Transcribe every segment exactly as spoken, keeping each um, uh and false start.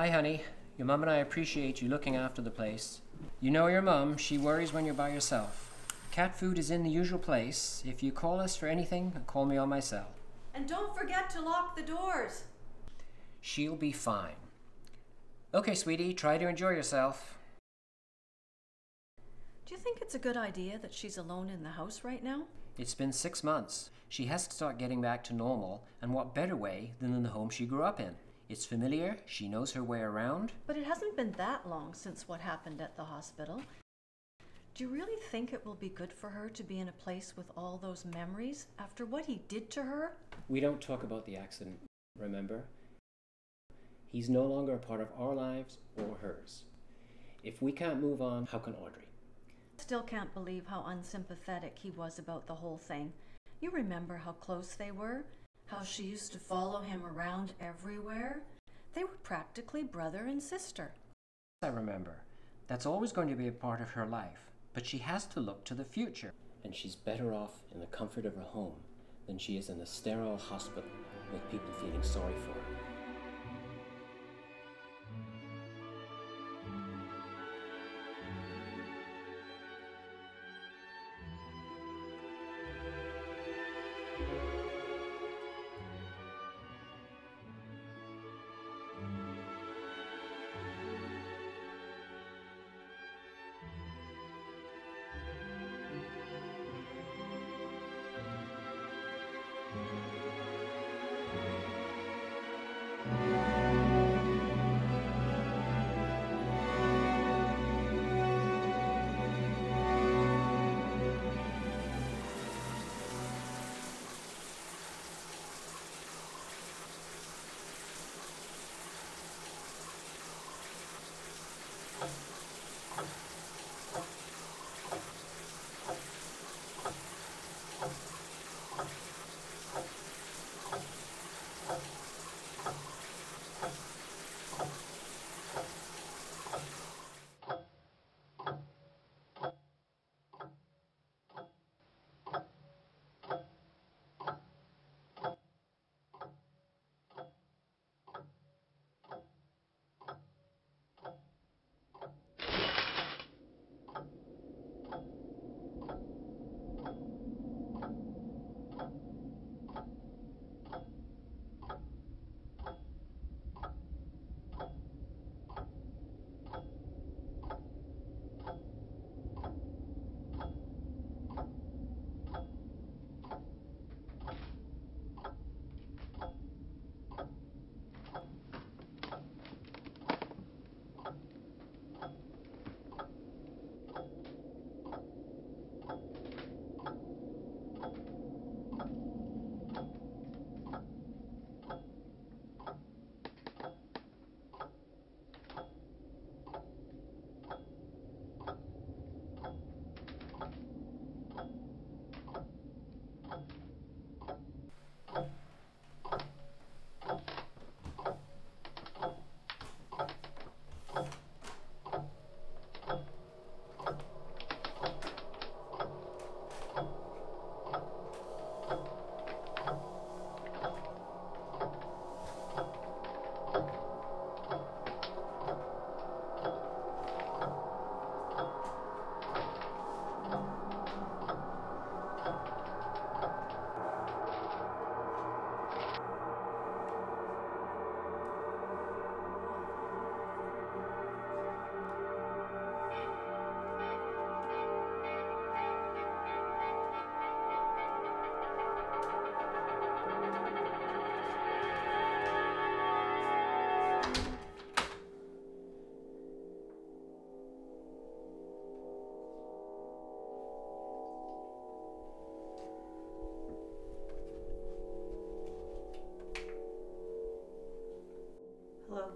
Hi, honey. Your mom and I appreciate you looking after the place. You know your mom, she worries when you're by yourself. Cat food is in the usual place. If you call us for anything, call me on my cell. And don't forget to lock the doors. She'll be fine. Okay, sweetie, try to enjoy yourself. Do you think it's a good idea that she's alone in the house right now? It's been six months. She has to start getting back to normal, and what better way than in the home she grew up in? It's familiar, she knows her way around. But it hasn't been that long since what happened at the hospital. Do you really think it will be good for her to be in a place with all those memories after what he did to her? We don't talk about the accident, remember? He's no longer a part of our lives or hers. If we can't move on, how can Audrey? Still can't believe how unsympathetic he was about the whole thing. You remember how close they were? How she used to follow him around everywhere? They were practically brother and sister. I remember. That's always going to be a part of her life, but she has to look to the future. And she's better off in the comfort of her home than she is in a sterile hospital with people feeling sorry for her. Hello.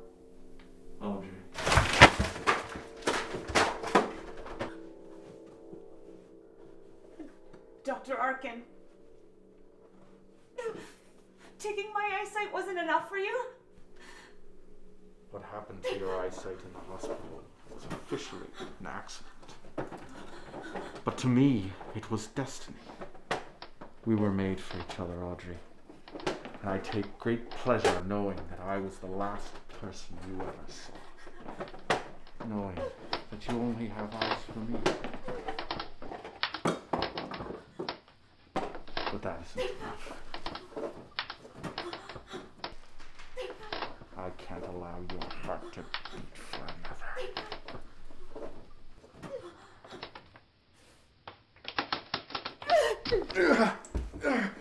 Audrey. Doctor Arkin. Taking my eyesight wasn't enough for you? What happened to your eyesight in the hospital was officially an accident. But to me, it was destiny. We were made for each other, Audrey. And I take great pleasure in knowing that I was the last person you ever saw, knowing that you only have eyes for me. But that isn't enough. I can't allow your heart to beat for another. Ugh!